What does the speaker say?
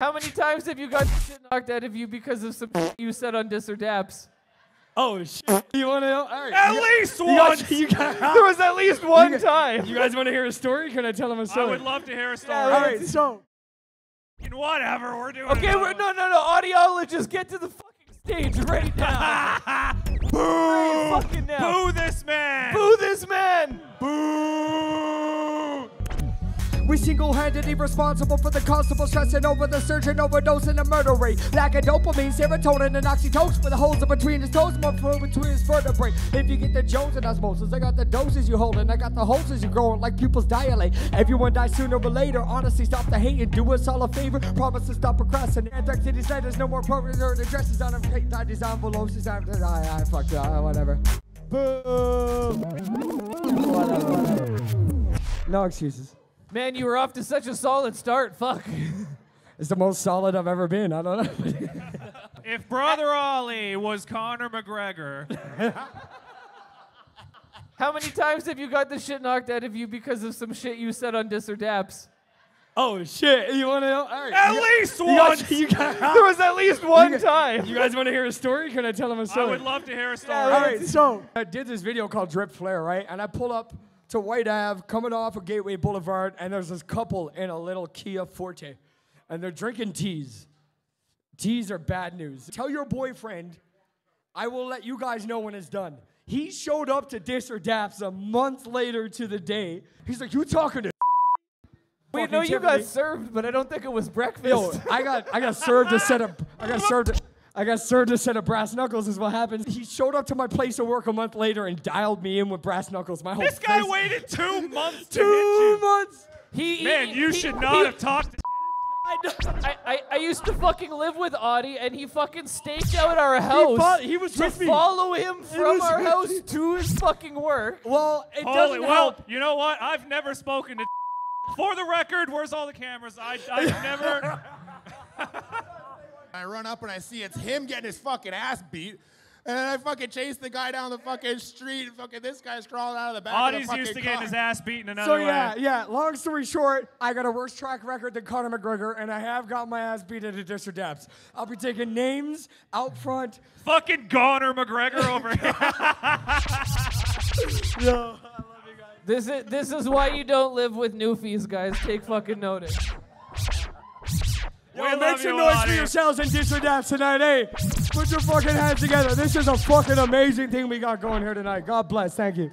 How many times have you gotten shit knocked out of you because of some shit you said on Diss or Daps? Oh, shit. You want to know? All right. At least once! There was at least one time. You guys want to hear a story? Can I tell them a story? I would love to hear a story. Yeah, all right, so. Whatever, we're doing No, audiologists, get to the fucking stage right now. Boo! Right fucking now. Boo this man! Boo this man! Boo! We single-handedly responsible for the constable stressing over the surgeon overdose and the murder rate. Lack of dopamine, serotonin, and oxytocin for the holes in between his toes, more fluid between his vertebrae. If you get the Jones and osmosis, I got the doses you holding, I got the holes as you growing like pupils dilate. Everyone dies sooner or later. Honestly, stop the hate and do us all a favor. Promise to stop procrastinating. Anthrax to these letters, no more programs or addresses on them. I design velocities. I fucked up. Whatever. Boom. Whatever. No excuses. Man, you were off to such a solid start. Fuck. It's the most solid I've ever been. I don't know. If Brother Ollie was Conor McGregor, how many times have you got the shit knocked out of you because of some shit you said on Diss or Daps? Oh, shit. You want to know? All right. At least once! There was at least one time. You guys want to hear a story? Can I tell them a story? I would love to hear a story. Yeah, all right, so I did this video called Drip Flare, right? And I pull up to White Ave, coming off of Gateway Boulevard, and there's this couple in a little Kia Forte, and they're drinking teas. Teas are bad news. Tell your boyfriend, I will let you guys know when it's done. He showed up to Diss or Daps a month later to the day. He's like, you talking to Wait, no, you got served, but I don't think it was breakfast. Yo, I got served a set of, I got served a set of brass knuckles is what happened. He showed up to my place of work a month later and dialed me in with brass knuckles. My whole This guy place. Waited 2 months to 2 months! Man, you should not have talked to I used to fucking live with Audie, and he fucking staked out our house. He was with me. Follow him from our house to his fucking work. Well, it doesn't help. You know what? I've never spoken to For the record, where's all the cameras? I've never... I run up and I see it's him getting his fucking ass beat, and then I fucking chase the guy down the fucking street, and fucking this guy's crawling out of the back of the fucking car. Audie's used to getting his ass beaten another way. So yeah, long story short, I got a worse track record than Conor McGregor, and I have got my ass beat at a Diss or Daps. I'll be taking names out front. Fucking Conor McGregor over here. Yo, I love you guys. This is why you don't live with newfies, guys. Take fucking notice. Well, make some noise for yourselves and Diss or Daps tonight, eh? Put your fucking hands together. This is a fucking amazing thing we got going here tonight. God bless. Thank you.